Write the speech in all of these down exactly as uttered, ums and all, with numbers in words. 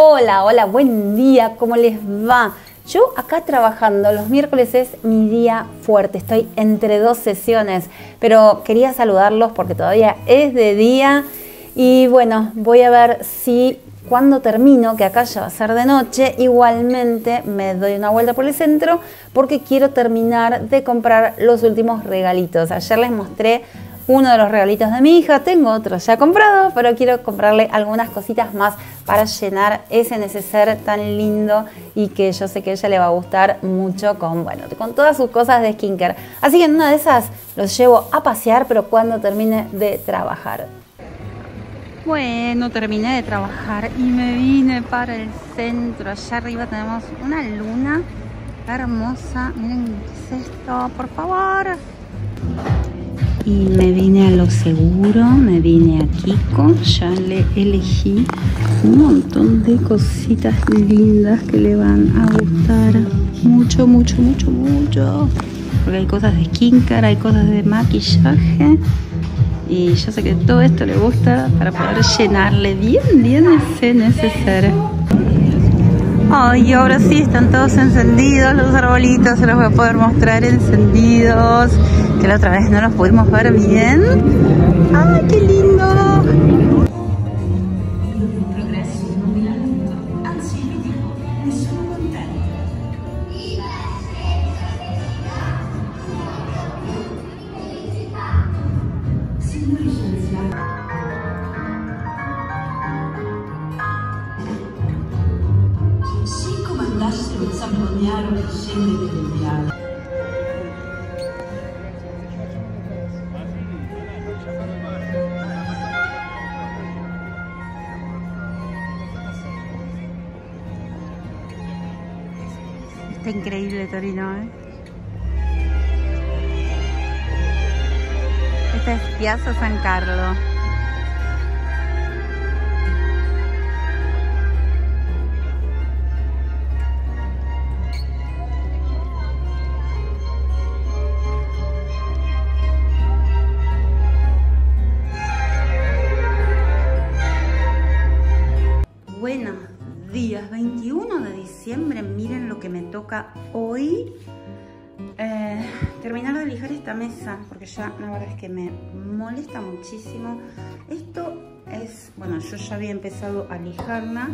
Hola, hola, buen día, ¿cómo les va? Yo acá trabajando, los miércoles es mi día fuerte, estoy entre dos sesiones, pero quería saludarlos porque todavía es de día y bueno, voy a ver si cuando termino, que acá ya va a ser de noche, igualmente me doy una vuelta por el centro porque quiero terminar de comprar los últimos regalitos. Ayer les mostré uno de los regalitos de mi hija, tengo otro ya comprado, pero quiero comprarle algunas cositas más para llenar ese neceser tan lindo y que yo sé que a ella le va a gustar mucho con, bueno, con todas sus cosas de skincare. Así que en una de esas los llevo a pasear, pero cuando termine de trabajar. Bueno, terminé de trabajar y me vine para el centro. Allá arriba tenemos una luna hermosa. Miren qué es esto, por favor. Y me vine a lo seguro, me vine a Kiko, ya le elegí un montón de cositas lindas que le van a gustar mucho, mucho, mucho, mucho. Porque hay cosas de skincare, hay cosas de maquillaje. Y yo sé que todo esto le gusta para poder llenarle bien, bien ese neceser. Ay, oh, ahora sí están todos encendidos los arbolitos, se los voy a poder mostrar encendidos, que la otra vez no los pudimos ver bien. ¡Ay, qué lindo! Está increíble Torino, ¿eh? Esta es Piazza San Carlo. Miren lo que me toca hoy, eh, terminar de lijar esta mesa porque ya la verdad es que me molesta muchísimo. Esto es, bueno, yo ya había empezado a lijarla,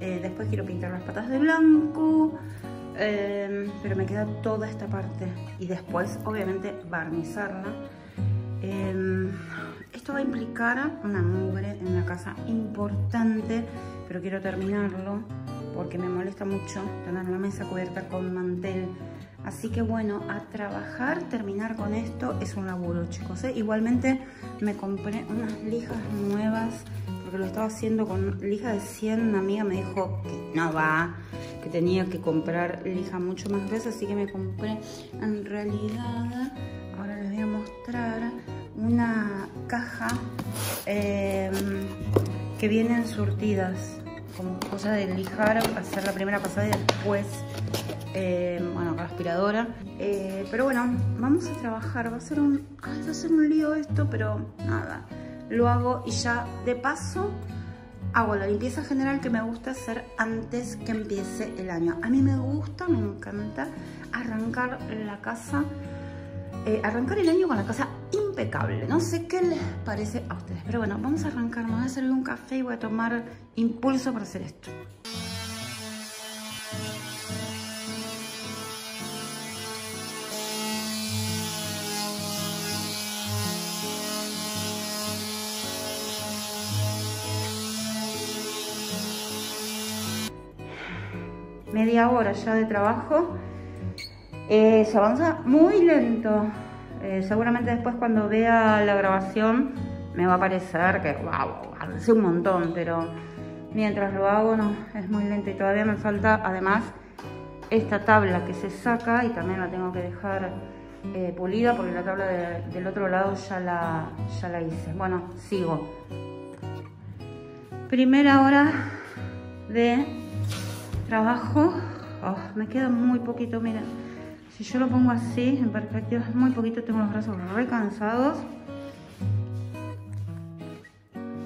eh, después quiero pintar las patas de blanco, eh, pero me queda toda esta parte y después obviamente barnizarla. Eh, esto va a implicar una mugre en la casa importante, pero quiero terminarlo porque me molesta mucho tener la mesa cubierta con mantel. Así que bueno, a trabajar, terminar con esto es un laburo, chicos, ¿eh? Igualmente me compré unas lijas nuevas, porque lo estaba haciendo con lija de cien. Una amiga me dijo que no va, que tenía que comprar lija mucho más gruesa, así que me compré en realidad, ahora les voy a mostrar, una caja eh, que vienen surtidas. Como cosa de lijar, hacer la primera pasada y después, eh, bueno, con la aspiradora. Eh, pero bueno, vamos a trabajar. Va a ser un, ay, va a ser un lío esto, pero nada. Lo hago y ya de paso hago la limpieza general que me gusta hacer antes que empiece el año. A mí me gusta, me encanta arrancar la casa, eh, arrancar el año con la casa impecable. No sé qué les parece a ustedes, pero bueno, vamos a arrancar. Me voy a servir un café y voy a tomar impulso para hacer esto. Media hora ya de trabajo, eh, se avanza muy lento. Eh, seguramente después cuando vea la grabación me va a parecer que wow, avancé un montón, pero mientras lo hago no, es muy lento y todavía me falta además esta tabla que se saca y también la tengo que dejar eh, pulida porque la tabla de, del otro lado ya la, ya la hice. Bueno, sigo. Primera hora de trabajo, oh, me queda muy poquito, miren. Si yo lo pongo así, en perspectiva es muy poquito, tengo los brazos re cansados.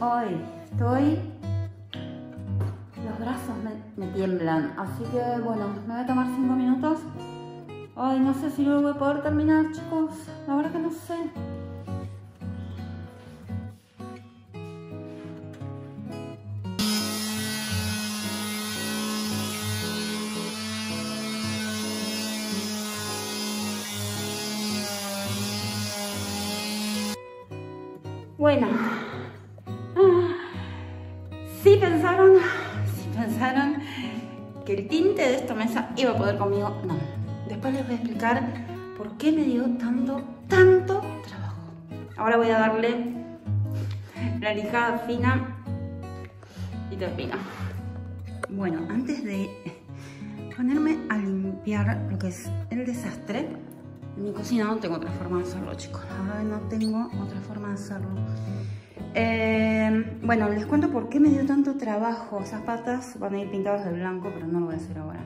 Hoy estoy, los los brazos me, me tiemblan. Así que bueno, me voy a tomar cinco minutos. Ay, no sé si lo voy a poder terminar, chicos. La verdad que no sé. Bueno, si pensaron, si pensaron que el tinte de esta mesa iba a poder conmigo, no. Después les voy a explicar por qué me dio tanto, tanto trabajo. Ahora voy a darle la lijada fina y termino. Bueno, antes de ponerme a limpiar lo que es el desastre, en mi cocina no tengo otra forma de hacerlo, chicos. Ah, no tengo otra forma de hacerlo. Eh, bueno, les cuento por qué me dio tanto trabajo. Esas patas van a ir pintadas de blanco, pero no lo voy a hacer ahora.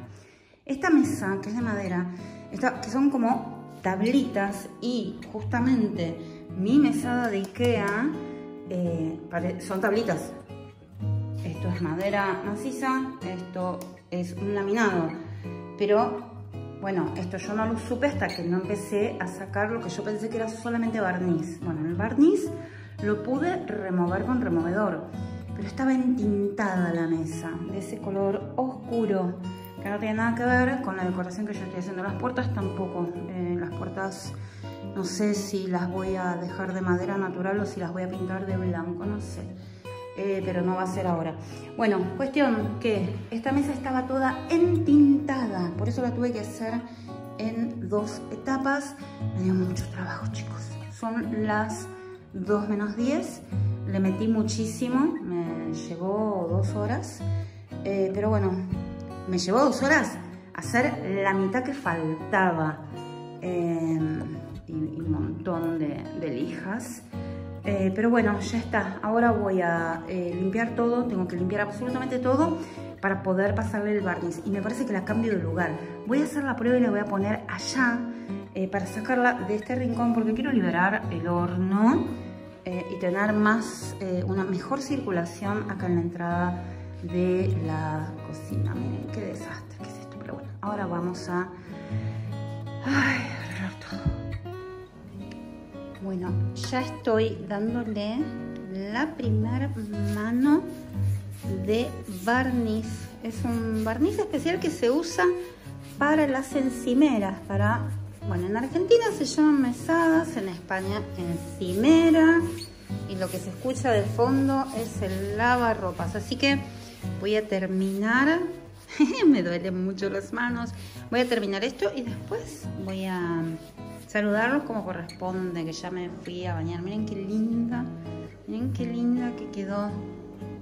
Esta mesa, que es de madera, esta, que son como tablitas, y justamente mi mesada de Ikea, eh, son tablitas. Esto es madera maciza, esto es un laminado, pero... bueno, esto yo no lo supe hasta que no empecé a sacar lo que yo pensé que era solamente barniz. Bueno, el barniz lo pude remover con removedor, pero estaba entintada la mesa, de ese color oscuro, que no tiene nada que ver con la decoración que yo estoy haciendo. Las puertas tampoco, eh, las puertas no sé si las voy a dejar de madera natural o si las voy a pintar de blanco, no sé. Eh, pero no va a ser ahora. Bueno, cuestión que esta mesa estaba toda entintada, por eso la tuve que hacer en dos etapas. Me dio mucho trabajo, chicos. Son las dos menos diez, le metí muchísimo, me llevó dos horas, eh, pero bueno, me llevó dos horas hacer la mitad que faltaba, eh, y, y un montón de, de lijas. Eh, pero bueno, ya está. Ahora voy a eh, limpiar todo. Tengo que limpiar absolutamente todo para poder pasarle el barniz. Y me parece que la cambio de lugar. Voy a hacer la prueba y la voy a poner allá, eh, para sacarla de este rincón, porque quiero liberar el horno, eh, y tener más, eh, una mejor circulación acá en la entrada de la cocina. Miren, qué desastre que es esto. Pero bueno, ahora vamos a... ay, arreglar todo. Bueno, ya estoy dándole la primera mano de barniz. Es un barniz especial que se usa para las encimeras. Para, bueno, en Argentina se llaman mesadas, en España encimera. Y lo que se escucha de fondo es el lavarropas. Así que voy a terminar. Me duelen mucho las manos. Voy a terminar esto y después voy a... saludarlos como corresponde, que ya me fui a bañar. Miren qué linda, miren qué linda que quedó.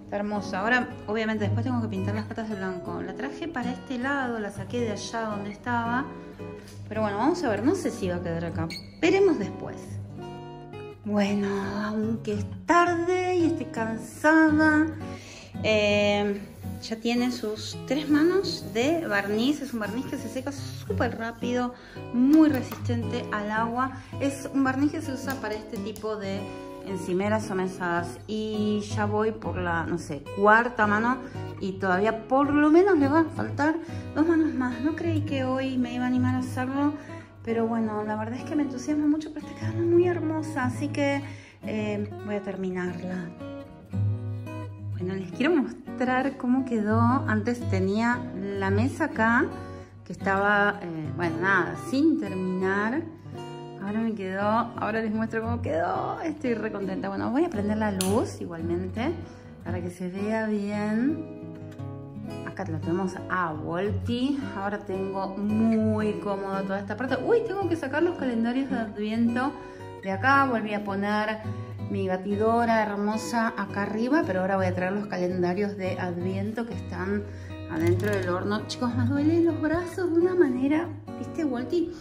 Está hermosa. Ahora, obviamente, después tengo que pintar las patas de blanco. La traje para este lado, la saqué de allá donde estaba. Pero bueno, vamos a ver, no sé si va a quedar acá. Veremos después. Bueno, aunque es tarde y estoy cansada, eh, ya tiene sus tres manos de barniz. Es un barniz que se seca súper rápido, muy resistente al agua. Es un barniz que se usa para este tipo de encimeras o mesadas. Y ya voy por la, no sé, cuarta mano. Y todavía por lo menos le van a faltar dos manos más. No creí que hoy me iba a animar a hacerlo, pero bueno, la verdad es que me entusiasma mucho, pero está quedando muy hermosa. Así que eh, voy a terminarla. Bueno, les quiero mostrar cómo quedó. Antes tenía la mesa acá, que estaba, eh, bueno, nada, sin terminar. Ahora me quedó, ahora les muestro cómo quedó. Estoy re contenta. Bueno, voy a prender la luz igualmente, para que se vea bien. Acá lo tenemos a Volti. Ahora tengo muy cómodo toda esta parte. Uy, tengo que sacar los calendarios de Adviento de acá. Volví a poner... mi batidora hermosa acá arriba, pero ahora voy a traer los calendarios de Adviento que están adentro del horno. Chicos, me duelen los brazos de una manera, ¿viste, Volti?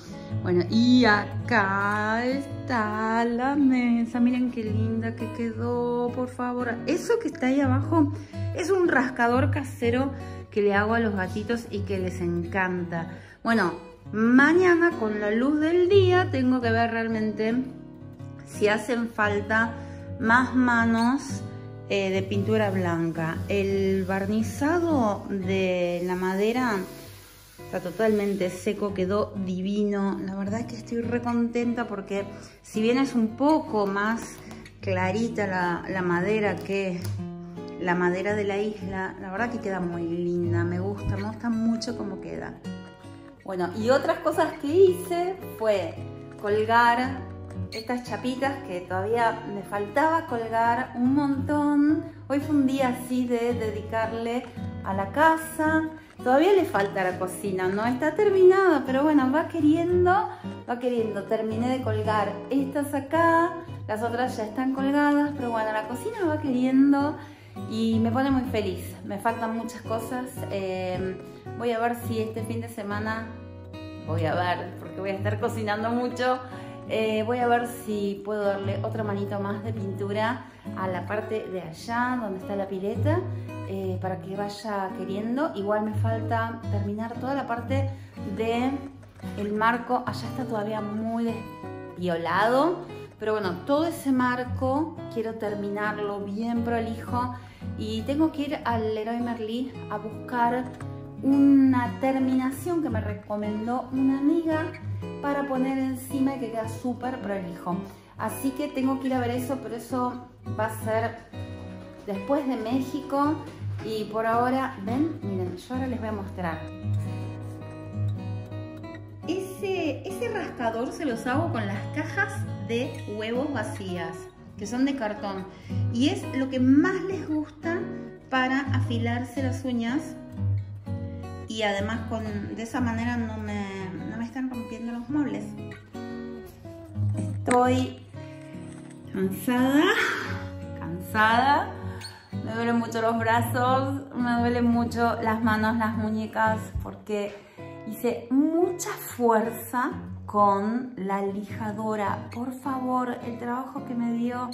Bueno, y acá está la mesa. Miren qué linda que quedó, por favor. Eso que está ahí abajo es un rascador casero que le hago a los gatitos y que les encanta. Bueno, mañana con la luz del día tengo que ver realmente... si hacen falta más manos eh, de pintura blanca. El barnizado de la madera está totalmente seco, quedó divino. La verdad es que estoy re contenta porque si bien es un poco más clarita la, la madera que la madera de la isla, la verdad que queda muy linda, me gusta, me gusta mucho cómo queda. Bueno, y otras cosas que hice fue colgar estas chapitas que todavía me faltaba colgar un montón. Hoy fue un día así de dedicarle a la casa. Todavía le falta la cocina, no está terminada, pero bueno, va queriendo, va queriendo. Terminé de colgar estas acá, las otras ya están colgadas, pero bueno, la cocina va queriendo y me pone muy feliz. Me faltan muchas cosas, eh, voy a ver si este fin de semana, voy a ver, porque voy a estar cocinando mucho, eh, voy a ver si puedo darle otra manito más de pintura a la parte de allá, donde está la pileta, eh, para que vaya queriendo. Igual me falta terminar toda la parte del marco, allá está todavía muy violado, pero bueno, todo ese marco quiero terminarlo bien prolijo y tengo que ir al Leroy Merlis a buscar una terminación que me recomendó una amiga para poner encima y que queda súper prolijo. Así que tengo que ir a ver eso, pero eso va a ser después de México. Y por ahora, ven, miren, yo ahora les voy a mostrar. Ese, ese rascador se los hago con las cajas de huevos vacías, que son de cartón. Y es lo que más les gusta para afilarse las uñas. Y además con, de esa manera no me, no me están rompiendo los muebles. Estoy cansada, cansada, me duelen mucho los brazos, me duelen mucho las manos, las muñecas, porque hice mucha fuerza con la lijadora. Por favor, el trabajo que me dio,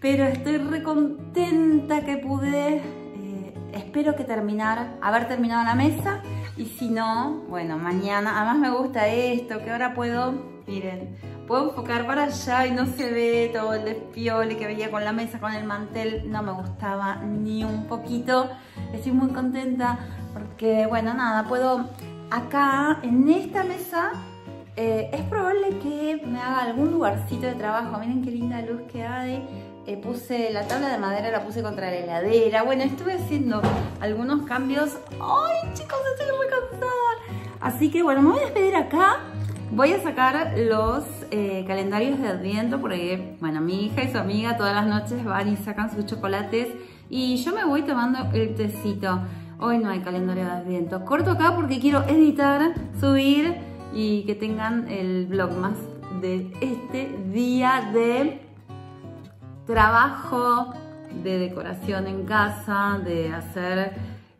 pero estoy re contenta que pude. Eh, espero que terminar, haber terminado la mesa, y si no, bueno, mañana. Además me gusta esto, que ahora puedo, miren, puedo enfocar para allá y no se ve todo el despiole que veía con la mesa, con el mantel. No me gustaba ni un poquito. Estoy muy contenta porque, bueno, nada, puedo acá en esta mesa. Eh, es probable que me haga algún lugarcito de trabajo. Miren qué linda luz que hay. Eh, puse la tabla de madera, la puse contra la heladera. Bueno, estuve haciendo algunos cambios. ¡Ay, chicos, estoy muy cansada! Así que, bueno, me voy a despedir acá. Voy a sacar los eh, calendarios de Adviento porque, bueno, mi hija y su amiga todas las noches van y sacan sus chocolates y yo me voy tomando el tecito. Hoy no hay calendario de Adviento. Corto acá porque quiero editar, subir y que tengan el Vlogmas de este día de trabajo, de decoración en casa, de hacer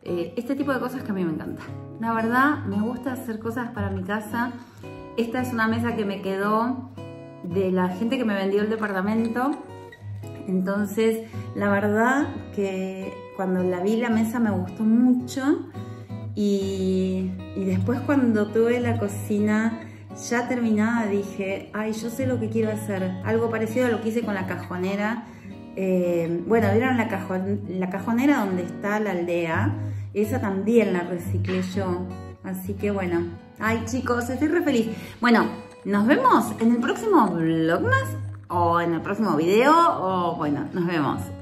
eh, este tipo de cosas que a mí me encanta. La verdad, me gusta hacer cosas para mi casa. Esta es una mesa que me quedó de la gente que me vendió el departamento. Entonces, la verdad que cuando la vi, la mesa me gustó mucho. Y, y después cuando tuve la cocina ya terminada, dije, ay, yo sé lo que quiero hacer. Algo parecido a lo que hice con la cajonera. Eh, bueno, vieron la, cajon la cajonera donde está la aldea. Esa también la reciclé yo. Así que bueno. Ay, chicos, estoy re feliz. Bueno, nos vemos en el próximo Vlogmas o en el próximo video o bueno, nos vemos.